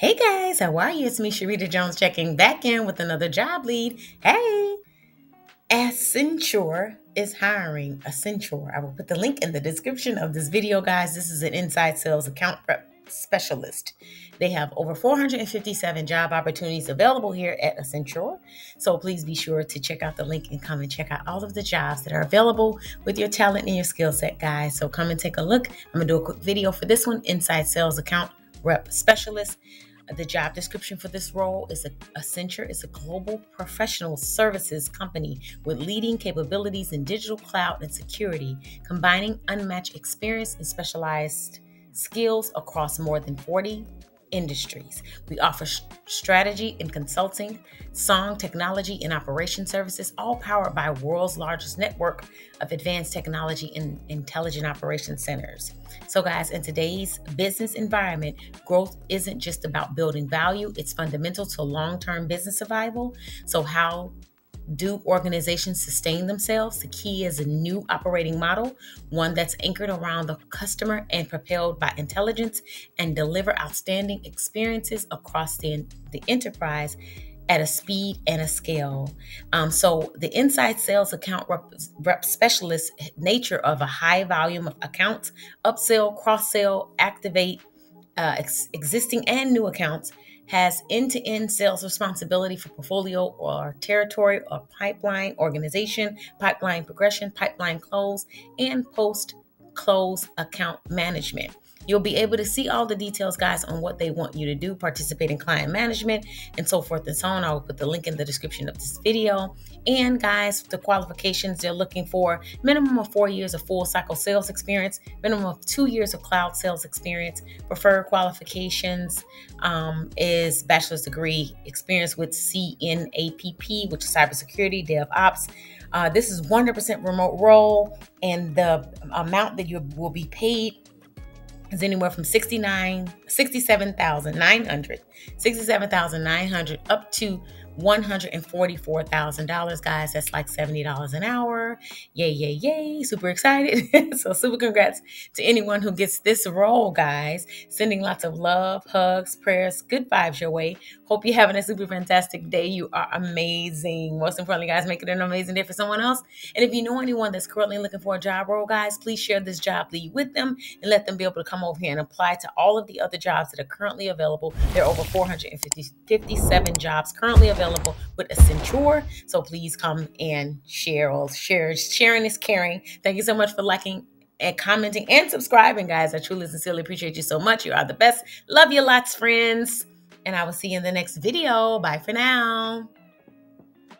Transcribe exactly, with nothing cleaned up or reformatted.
Hey guys, how are you? It's me, Charita Jones, checking back in with another job lead. Hey! Accenture is hiring. Accenture. I will put the link in the description of this video, guys. This is an inside sales account prep specialist. They have over four hundred fifty-seven job opportunities available here at Accenture. So please be sure to check out the link and come and check out all of the jobs that are available with your talent and your skill set, guys. So come and take a look. I'm going to do a quick video for this one, inside sales account rep specialist. The job description for this role is a, Accenture is a global professional services company with leading capabilities in digital, cloud, and security, combining unmatched experience and specialized skills across more than forty industries. We offer strategy and consulting, song technology and operation services, all powered by world's largest network of advanced technology and intelligent operation centers. So guys, in today's business environment, growth isn't just about building value. It's fundamental to long-term business survival. So how do organizations sustain themselves? The key is a new operating model, one that's anchored around the customer and propelled by intelligence, and deliver outstanding experiences across the, the enterprise at a speed and a scale. Um, so the inside sales account rep, rep specialist nature of a high volume of accounts, upsell, cross-sell, activate uh, ex existing and new accounts, has end-to-end sales responsibility for portfolio or territory or pipeline organization, pipeline progression, pipeline close, and post-close account management. You'll be able to see all the details, guys, on what they want you to do, participate in client management, and so forth and so on. I will put the link in the description of this video. And guys, the qualifications they're looking for: minimum of four years of full cycle sales experience, minimum of two years of cloud sales experience. Preferred qualifications um, is bachelor's degree experience with C N A P P, which is cybersecurity, DevOps. Uh, this is one hundred percent remote role, and the amount that you will be paid is anywhere from sixty-nine, sixty-seven thousand nine hundred, sixty-seven thousand nine hundred up to one hundred forty-four thousand dollars, guys. That's like seventy dollars an hour. Yay, yay, yay. Super excited. So super congrats to anyone who gets this role, guys. Sending lots of love, hugs, prayers, good vibes your way. Hope you're having a super fantastic day. You are amazing. Most importantly, guys, make it an amazing day for someone else. And if you know anyone that's currently looking for a job role, guys, please share this job lead with them and let them be able to come over here and apply to all of the other jobs that are currently available. There are over four hundred fifty-seven jobs currently available. Available with Accenture. So please come and share. All share. Sharing is caring. Thank you so much for liking and commenting and subscribing, guys. I truly sincerely appreciate you so much. You are the best. Love you lots, friends. And I will see you in the next video. Bye for now.